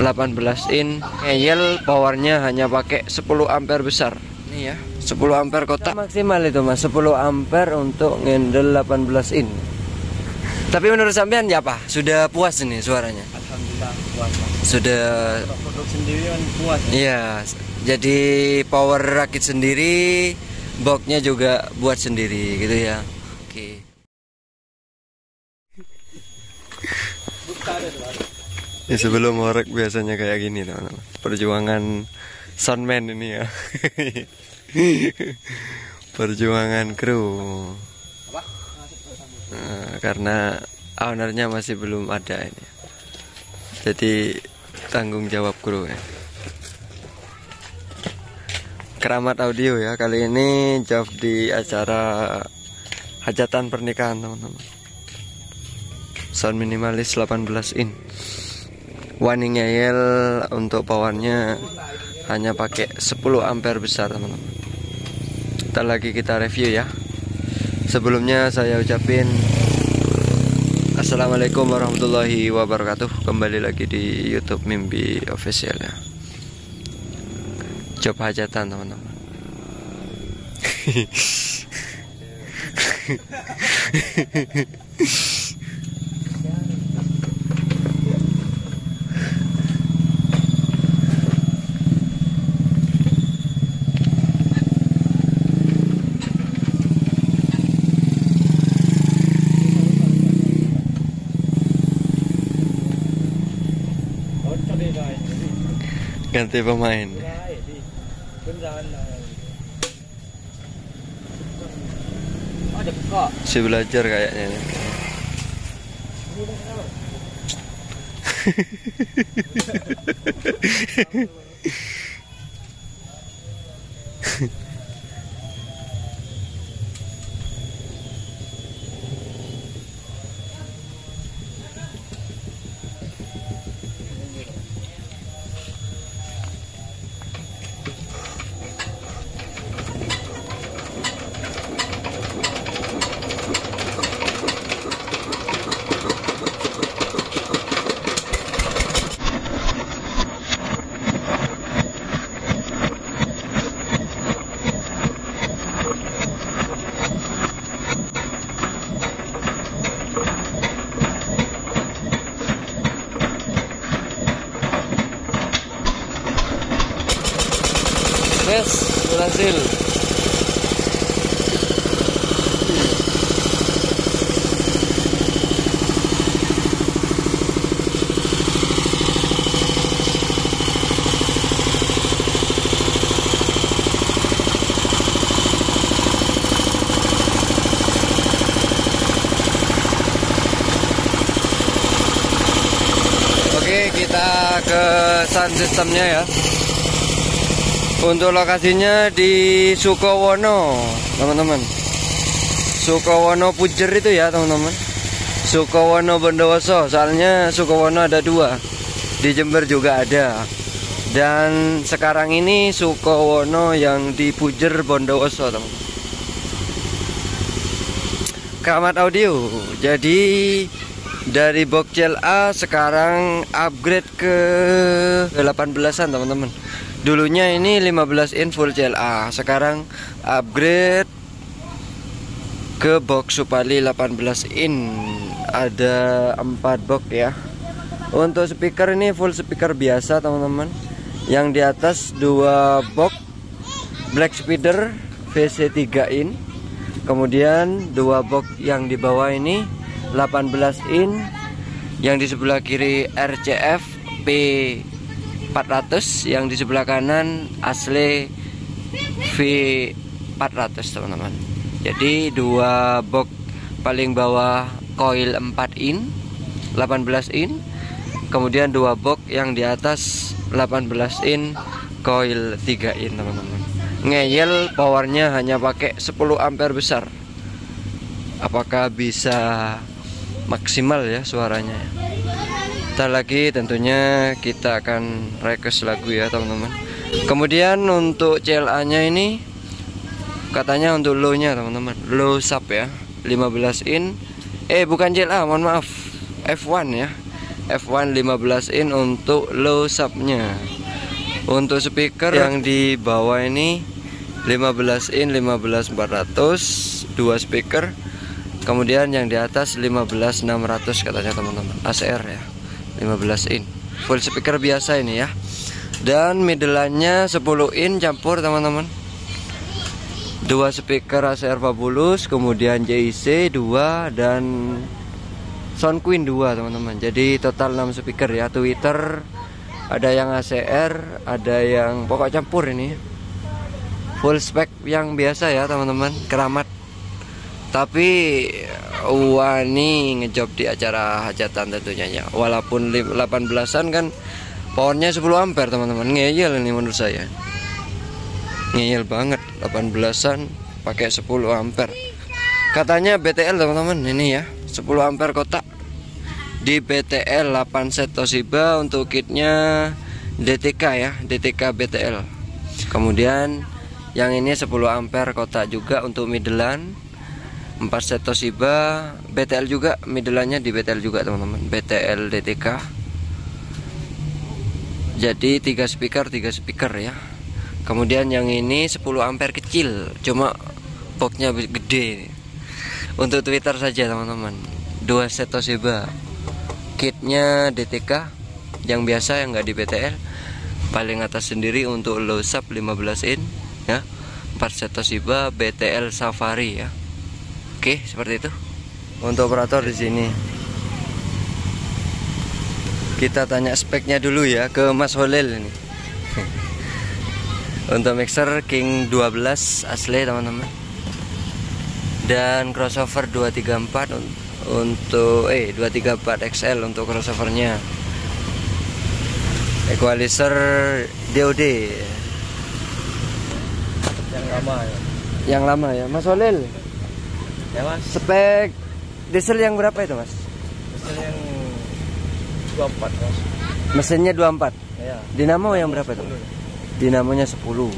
18 in ngeyel, powernya hanya pakai 10 ampere besar. Ini ya, 10 ampere kotak. Maksimal itu Mas, 10 ampere untuk ngendel 18 in. Tapi menurut sampean ya apa? Sudah puas ini suaranya? Alhamdulillah puas. Sudah produk sendiri kan puas. Iya, jadi power rakit sendiri, boxnya juga buat sendiri gitu ya. Oke. Ya, sebelum horek biasanya kayak gini teman-teman. Perjuangan soundman ini ya. Perjuangan kru. Karena ownernya masih belum ada ini. Jadi tanggung jawab kru ya. Keramat Audio ya, kali ini job di acara hajatan pernikahan teman-teman. Sound minimalis 18 in. Wani ngeyel, untuk powernya hanya pakai 10 ampere besar teman-teman. Sebentar lagi kita review ya. Sebelumnya saya ucapin Assalamualaikum warahmatullahi wabarakatuh. Kembali lagi di YouTube Mimbie Official ya. Job hajatan teman-teman. Ganti pemain. Si belajar kayaknya. Berhasil. Oke, kita ke sound systemnya ya. Untuk lokasinya di Sukowono, teman-teman. Sukowono Pujer itu ya, teman-teman. Sukowono Bondowoso, soalnya Sukowono ada dua. Di Jember juga ada. Dan sekarang ini Sukowono yang di Pujer Bondowoso, teman-teman. Keramat Audio. Jadi dari box JLA sekarang upgrade ke 18-an, teman-teman. Dulunya ini 15 in full JLA, sekarang upgrade ke box Subpali 18 in. Ada 4 box ya. Untuk speaker ini full speaker biasa teman-teman. Yang di atas 2 box Black Spider VC 3 in. Kemudian 2 box yang di bawah ini 18 in. Yang di sebelah kiri RCF P 400, yang di sebelah kanan asli V400 teman-teman. Jadi 2 box paling bawah coil 4 in 18 in. Kemudian 2 box yang di atas 18 in coil 3 in teman-teman. Ngeyel, powernya hanya pakai 10 ampere besar. Apakah bisa maksimal ya suaranya? Lagi tentunya kita akan request lagu ya teman-teman. Kemudian untuk CLA nya ini katanya untuk low nya teman-teman, low sub ya, 15 in. Bukan CLA, mohon maaf, F1 ya, F1 15 in untuk low subnya. Untuk speaker yang di bawah ini 15 in 15400 dua speaker. Kemudian yang di atas 15600 katanya teman-teman, ACR ya, 15 in full speaker biasa ini ya. Dan midlannya 10 in campur teman-teman, dua speaker ACR Fabulous, kemudian JIC 2 dan Sound Queen 2 teman-teman. Jadi total 6 speaker ya. Twitter ada yang ACR, ada yang pokok campur ini. Full spec yang biasa ya teman-teman, Keramat. Tapi wani ngejob di acara hajatan tentunya ya. Walaupun 18an kan powernya 10 ampere teman-teman, ngeyel ini menurut saya, ngeyel banget. 18an pakai 10 ampere katanya BTL teman-teman, ini ya 10 ampere kotak di BTL 8 set Toshiba. Untuk kitnya DTK ya, DTK BTL. Kemudian yang ini 10 ampere kotak juga untuk Midland, 4 set Toshiba BTL juga, Midlandnya di BTL juga teman-teman, BTL DTK. Jadi 3 speaker ya. Kemudian yang ini 10 ampere kecil, cuma boxnya gede. Untuk Twitter saja teman-teman, 2 set Toshiba, kitnya DTK yang biasa yang nggak di BTL. Paling atas sendiri untuk low sub 15 in ya, 4 set Toshiba BTL Safari ya. Oke, seperti itu. Untuk operator di sini kita tanya speknya dulu ya ke Mas Holil ini. Untuk mixer King 12 asli teman-teman, dan crossover 234 untuk 234 XL untuk crossovernya. Equalizer DOD yang lama ya Mas Holil ya Mas. Spek diesel yang berapa itu Mas? Diesel yang 24 Mas. Mesinnya 24 ya. Dinamo yang berapa itu? Dinamonya 10.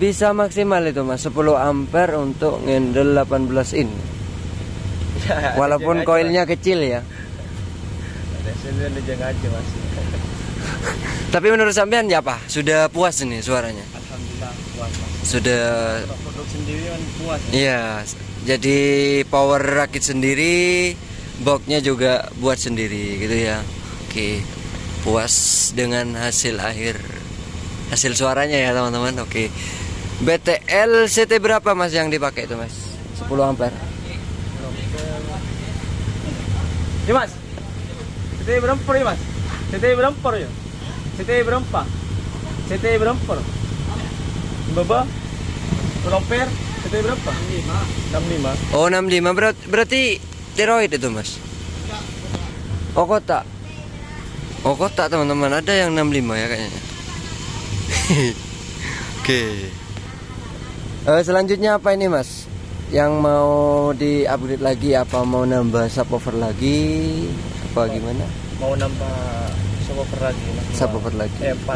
Bisa maksimal itu Mas 10 ampere untuk ngendel 18 in ya, walaupun koilnya aja, kecil ya. Aja, Mas. Tapi menurut sampean ya apa? Sudah puas ini suaranya? Alhamdulillah puas Mas. Sudah produk sendiri kan puas ya? Iya. Jadi power rakit sendiri, boxnya juga buat sendiri gitu ya. Oke, puas dengan hasil akhir, hasil suaranya ya teman-teman. Oke, BTL CT berapa Mas yang dipakai itu Mas? 10 ampere ya Mas. CT berapa? 65. Oh 65, berarti tiroid itu Mas? Oh kotak. Oh kotak teman-teman, ada yang 65 ya kayaknya. Oke. Selanjutnya apa ini Mas? Yang mau di upgrade lagi, apa mau nambah subwoofer lagi? Apa gimana? Mau nambah subwoofer lagi. Subwoofer lagi. 4.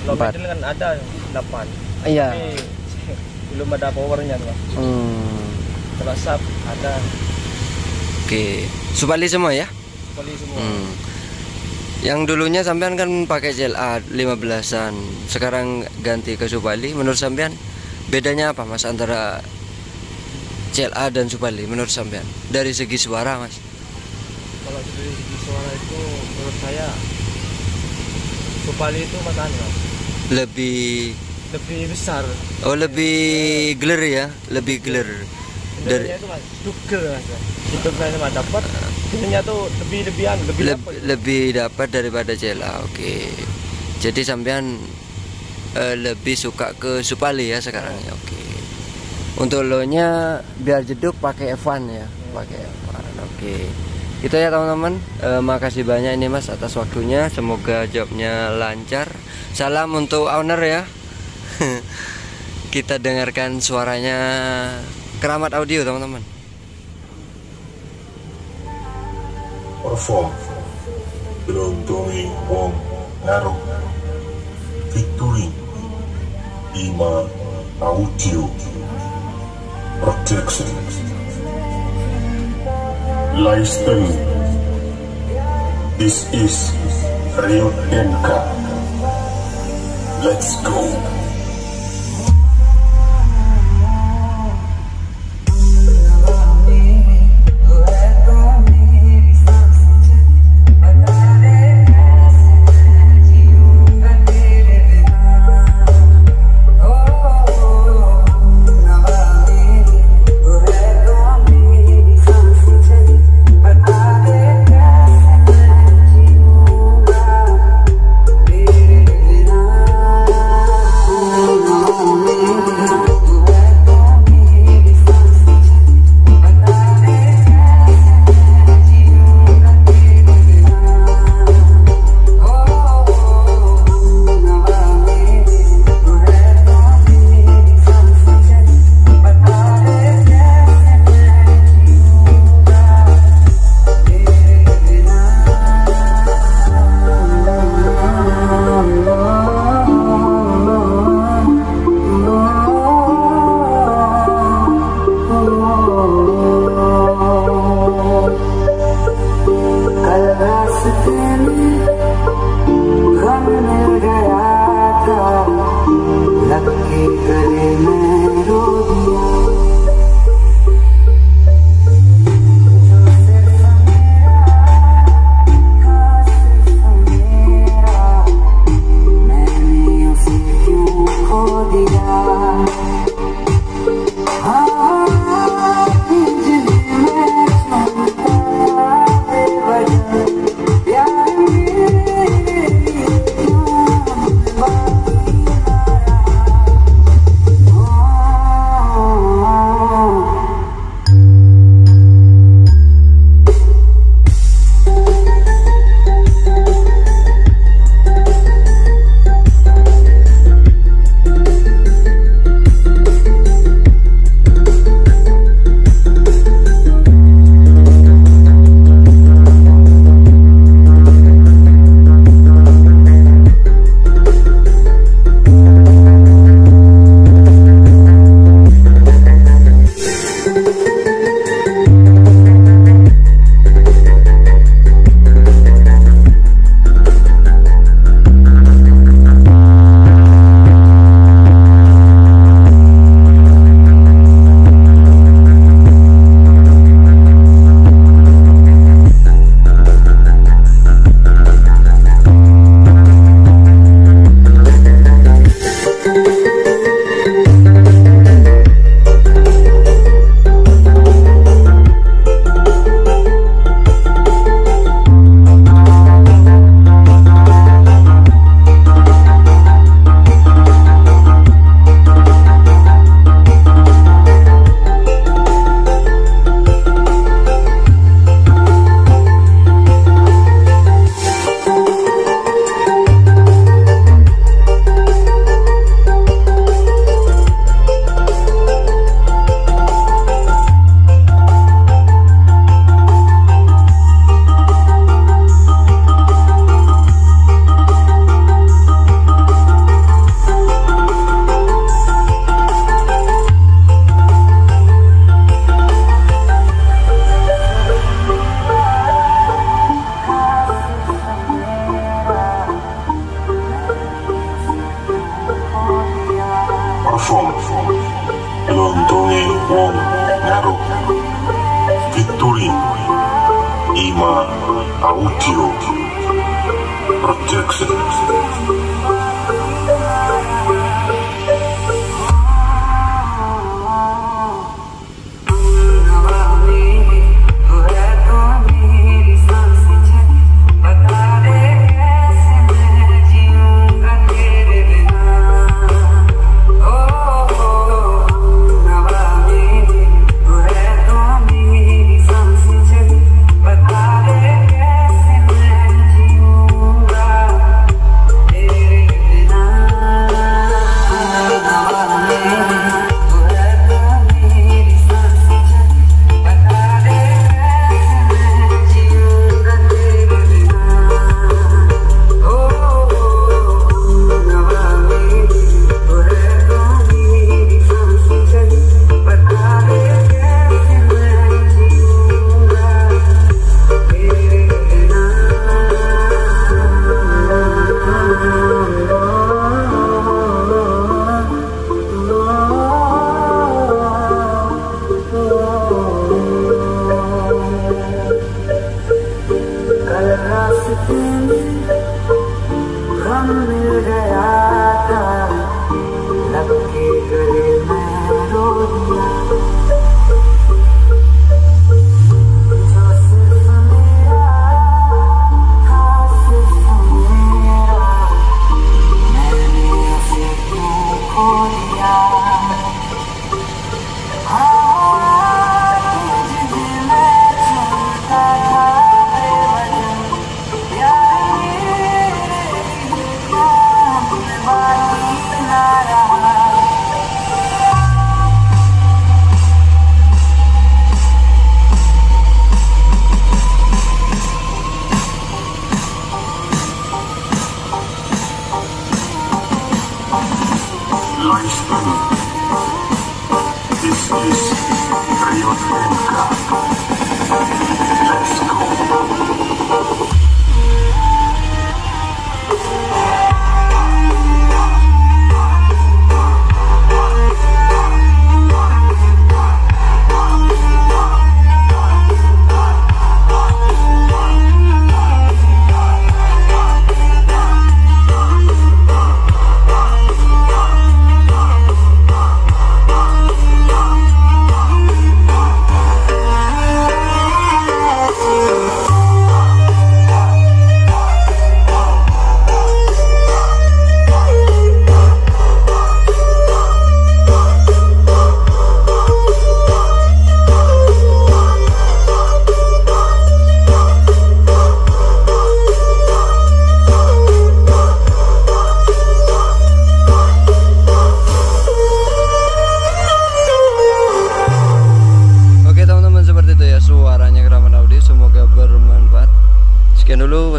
Kalau middle kan ada 8. Iya. Tapi belum ada powernya Mas. Kalau sub ada. Oke. Subpali semua ya? Subpali semua. Yang dulunya sampean kan pakai JLA 15-an, sekarang ganti ke Subpali. Menurut sampean bedanya apa Mas antara JLA dan Subpali menurut sampean dari segi suara Mas? Kalau dari segi suara itu menurut saya Subpali itu Mas, lebih besar. Oh lebih gler ya, lebih gler. Dari itu Mas, duker Mas. Dukernya Mas dapat. Sebenarnya tuh lebih dapat daripada JLA. Oke. Jadi sampean lebih suka ke Subpali ya sekarang ya. Oke. Untuk lo-nya biar jeduk pakai F1 ya, pakai F1. Oke. Gitu ya teman-teman. Makasih banyak ini Mas atas waktunya. Semoga jobnya lancar. Salam untuk owner ya. Kita dengarkan suaranya Keramat Audio teman-teman. Perform beruntungin wong ngaruh victory Ima Audio projection listen This is real NK. Let's go.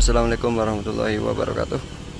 Assalamualaikum warahmatullahi wabarakatuh.